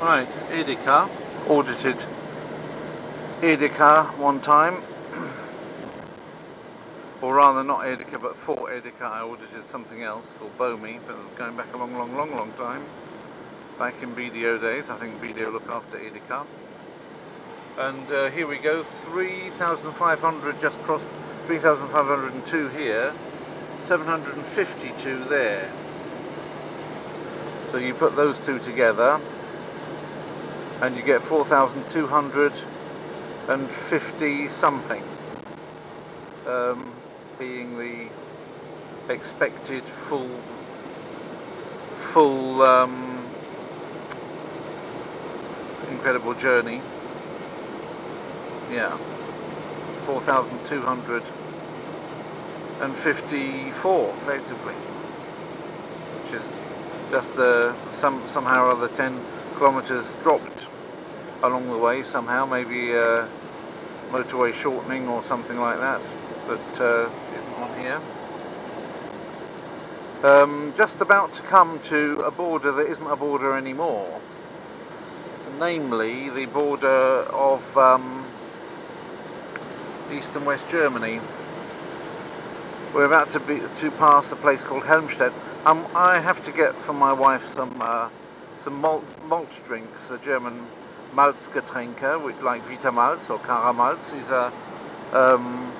Right, Edeka, audited Edeka one time, or rather not Edeka, but for Edeka I audited something else called Bomi, but going back a long time, back in BDO days. I think BDO looked after Edeka. And here we go, 3,500 just crossed, 3,502 here, 752 there. So you put those two together and you get 4,250 something, being the expected full incredible journey. Yeah, 4,254 effectively, which is just somehow or other 10 kilometers dropped along the way somehow, maybe motorway shortening or something like that, but isn't on here. Just about to come to a border that isn't a border anymore, namely the border of East and West Germany. We're about to pass a place called Helmstedt. I have to get for my wife some malt drinks, a German Malzgetränke, with like Vitamalz or Karamalz.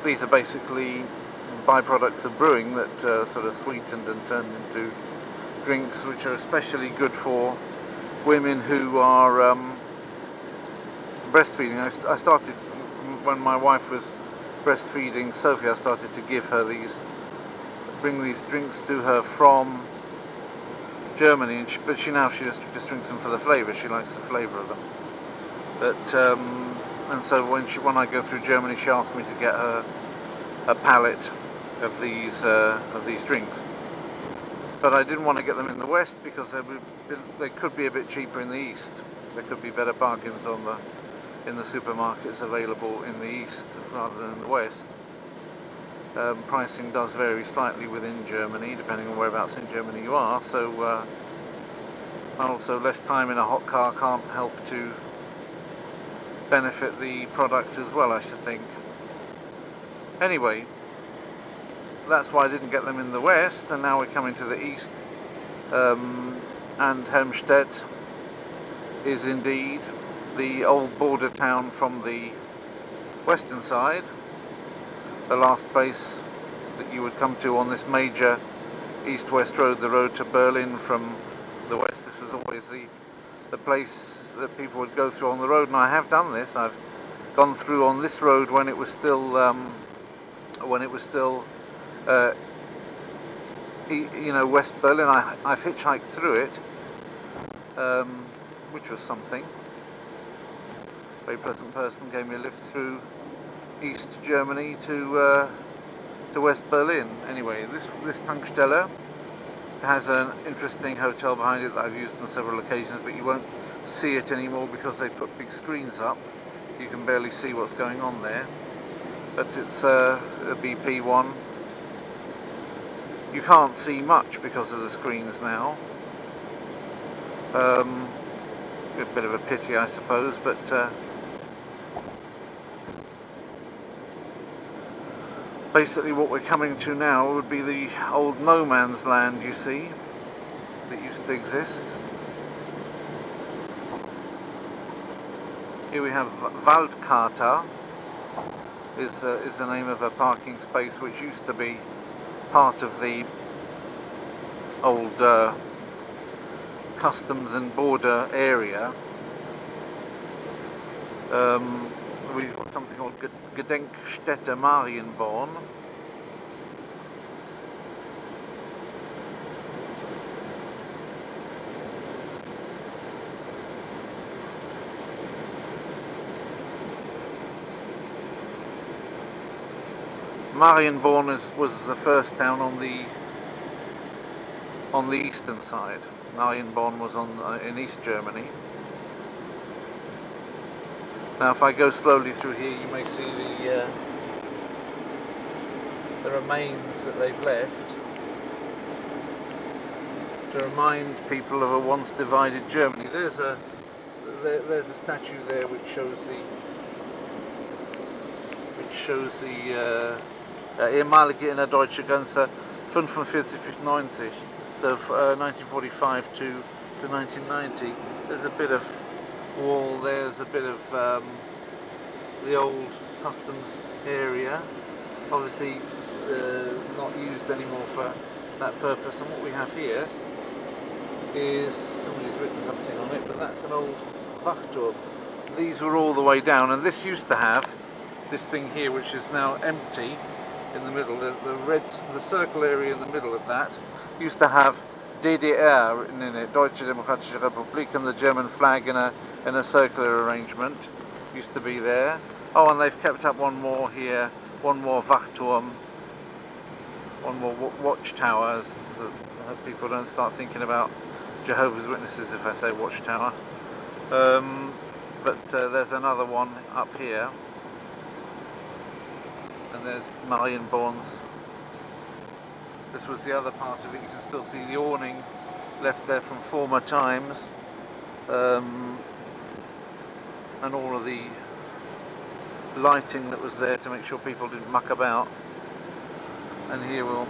These are basically byproducts of brewing that sort of sweetened and turned into drinks, which are especially good for women who are breastfeeding. I started when my wife was breastfeeding Sophie, I started to give her these, bring these drinks to her from Germany, and she just drinks them for the flavour. She likes the flavour of them. But and so when I go through Germany, she asks me to get her a pallet of these drinks. But I didn't want to get them in the West because they could be a bit cheaper in the East. There could be better bargains on the in the supermarkets available in the East rather than in the West. Pricing does vary slightly within Germany depending on whereabouts in Germany you are, so and also less time in a hot car can't help to benefit the product as well, I should think. Anyway, that's why I didn't get them in the West, and now we're coming to the East, and Helmstedt is indeed the old border town from the western side, the last place that you would come to on this major east-west road, the road to Berlin from the west. This was always the place that people would go through on the road, and I have done this. I've gone through on this road when it was still you know, West Berlin. I've hitchhiked through it, which was something. Very pleasant person gave me a lift through East Germany to West Berlin. Anyway, this Tankstelle has an interesting hotel behind it that I've used on several occasions, but you won't see it anymore because they put big screens up. You can barely see what's going on there. But it's a BP one. You can't see much because of the screens now. A bit of a pity, I suppose, but. Basically what we're coming to now would be the old no man's land, you see, that used to exist. Here we have Waldkater, is the name of a parking space which used to be part of the old customs and border area. We've got something called Gedenkstätte Marienborn. Marienborn was the first town on the eastern side. Marienborn was in East Germany. Now, if I go slowly through here, you may see the remains that they've left to remind people of a once divided Germany. There's a there's a statue there which shows the ehemalige innerdeutsche Grenze 45 bis 90, so 1945 to 1990. There's a bit of wall there, there's a bit of the old customs area, obviously not used anymore for that purpose. And what we have here is, somebody's written something on it, but that's an old Wachturm. These were all the way down, and this used to have this thing here which is now empty in the middle. The circle area in the middle of that used to have DDR written in it, Deutsche Demokratische Republik, and the German flag in a circular arrangement used to be there. Oh, and they've kept up one more here, one more Wachturm, one more watchtowers. I hope people don't start thinking about Jehovah's Witnesses if I say watchtower. But there's another one up here. And there's Marienborn's. This was the other part of it. You can still see the awning left there from former times. And all of the lighting that was there to make sure people didn't muck about. And here we'll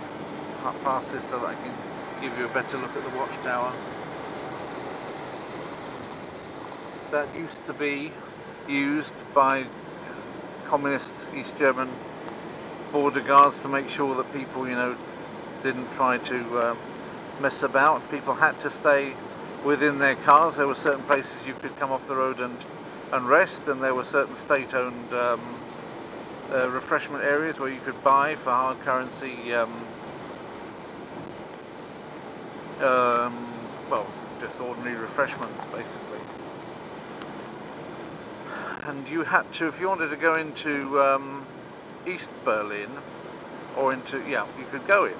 pass this so that I can give you a better look at the watchtower. That used to be used by communist East German border guards to make sure that people, you know, didn't try to mess about. People had to stay within their cars. There were certain places you could come off the road and rest, and there were certain state-owned refreshment areas where you could buy for hard currency well, just ordinary refreshments basically. And you had to, if you wanted to go into East Berlin, or into, yeah, you could go in,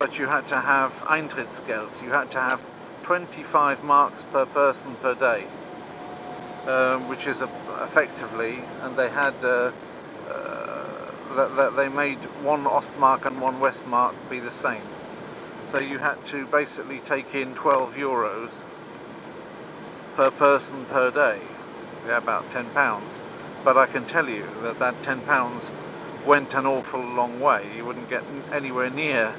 but you had to have Eintrittsgeld. You had to have 25 marks per person per day, which is effectively, and they had that they made one Ostmark and one Westmark be the same. So you had to basically take in 12 euros per person per day, yeah, about £10. But I can tell you that that £10 went an awful long way. You wouldn't get anywhere near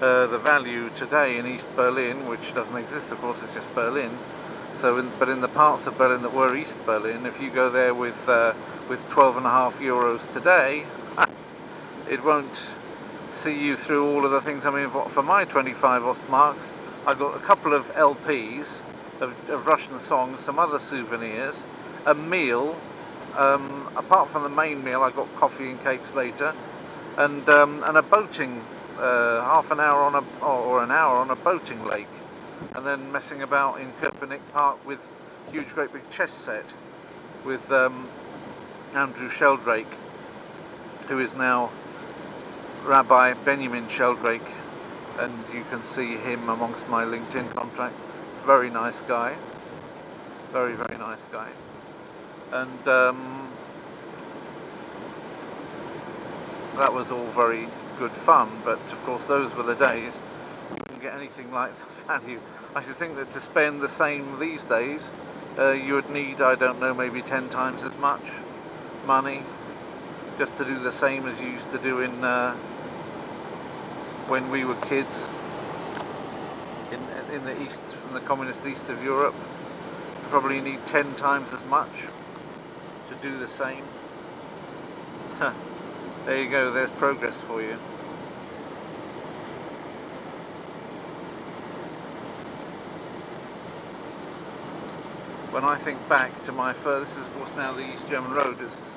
the value today in East Berlin, which doesn't exist, of course, it's just Berlin. So, but in the parts of Berlin that were East Berlin, if you go there with 12.5 euros today, it won't see you through all of the things. I mean, for my 25 Ostmarks, I got a couple of LPs of Russian songs, some other souvenirs, a meal. Apart from the main meal, I got coffee and cakes later, and a boating, half an hour on a or an hour on a boating lake, and then messing about in Kirpenick Park with huge, great big chess set with Andrew Sheldrake, who is now Rabbi Benjamin Sheldrake, and you can see him amongst my LinkedIn contracts. Very nice guy, very, very nice guy. And that was all very good fun, but of course those were the days. You couldn't get anything like the value. I should think that to spend the same these days, you would need, I don't know, maybe 10 times as much money just to do the same as you used to do in when we were kids in the east, in the communist east of Europe. You probably need 10 times as much to do the same. There you go, there's progress for you. When I think back to my first, this is of course now the East German Road, it's,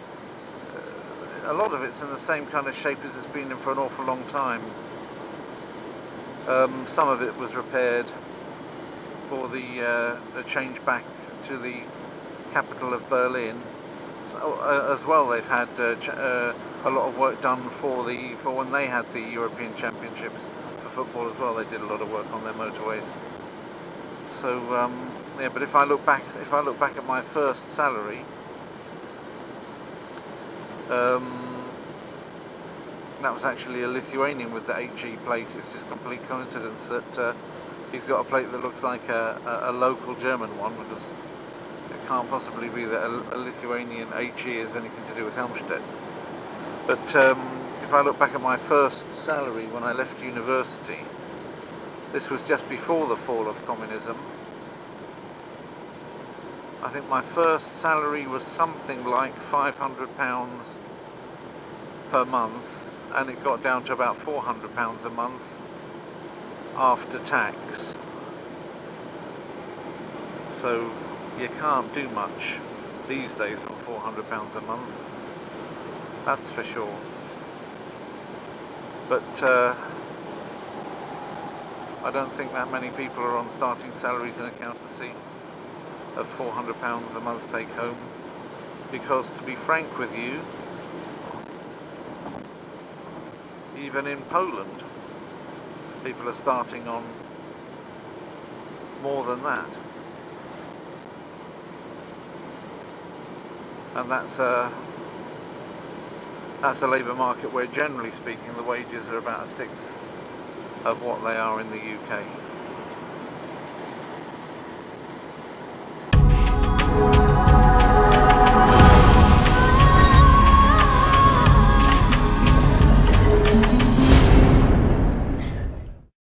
a lot of it's in the same kind of shape as it's been in for an awful long time. Some of it was repaired for the change back to the capital of Berlin. So, as well, they've had a lot of work done for when they had the European Championships for football as well. They did a lot of work on their motorways. So yeah, but if I look back at my first salary, that was actually a Lithuanian with the HE plate. It's just complete coincidence that he's got a plate that looks like a local German one, because It can't possibly be that a Lithuanian HE has anything to do with Helmstedt. But if I look back at my first salary when I left university, this was just before the fall of communism. I think my first salary was something like £500 per month, and it got down to about £400 a month after tax. So you can't do much these days on £400 a month, that's for sure. But I don't think that many people are on starting salaries in accountancy of £400 a month take home, because to be frank with you, even in Poland people are starting on more than that, and that's a labour market where generally speaking the wages are about a sixth of what they are in the UK.